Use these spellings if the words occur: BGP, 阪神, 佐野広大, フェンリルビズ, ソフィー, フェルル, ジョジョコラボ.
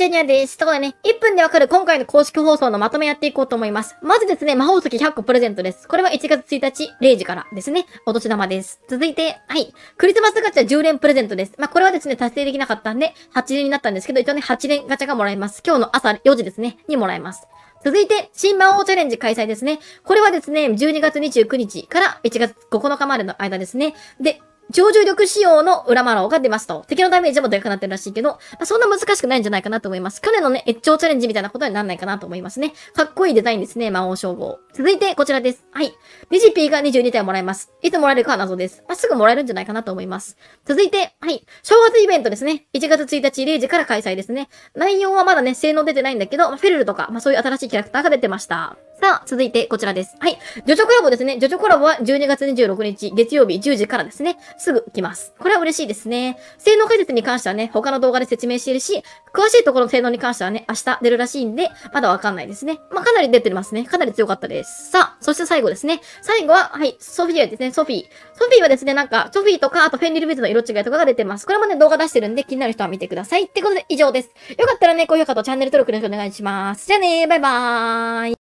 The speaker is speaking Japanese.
ジュニアです。ということでね、1分でわかる今回の公式放送のまとめやっていこうと思います。まずですね、魔法石100個プレゼントです。これは1月1日0時からですね、お年玉です。続いて、はい、クリスマスガチャ10連プレゼントです。まあ、これはですね、達成できなかったんで、8連になったんですけど、一応ね、8連ガチャがもらえます。今日の朝4時ですね、にもらえます。続いて、新魔王チャレンジ開催ですね。これはですね、12月29日から1月9日までの間ですね。で、超重力仕様の裏マローが出ますと。敵のダメージもでかくなってるらしいけど、まあ、そんな難しくないんじゃないかなと思います。彼のね、越頂チャレンジみたいなことにならないかなと思いますね。かっこいいデザインですね、魔王称号。続いて、こちらです。はい。BGP が22体もらえます。いつもらえるかは謎です。まあ、すぐもらえるんじゃないかなと思います。続いて、はい。正月イベントですね。1月1日0時から開催ですね。内容はまだね、性能出てないんだけど、まあ、フェルルとか、まあ、そういう新しいキャラクターが出てました。さあ、続いて、こちらです。はい。ジョジョコラボですね。ジョジョコラボは12月26日、月曜日10時からですね。すぐ来ます。これは嬉しいですね。性能解説に関してはね、他の動画で説明しているし、詳しいところの性能に関してはね、明日出るらしいんで、まだわかんないですね。まあ、かなり出てますね。かなり強かったです。さあ、そして最後ですね。最後は、はい、ソフィアですね、ソフィー。ソフィーはですね、なんか、ソフィーとか、あとフェンリルビズの色違いとかが出てます。これもね、動画出してるんで、気になる人は見てください。ってことで、以上です。よかったらね、高評価とチャンネル登録よろしくお願いします。じゃあねー、バイバーイ。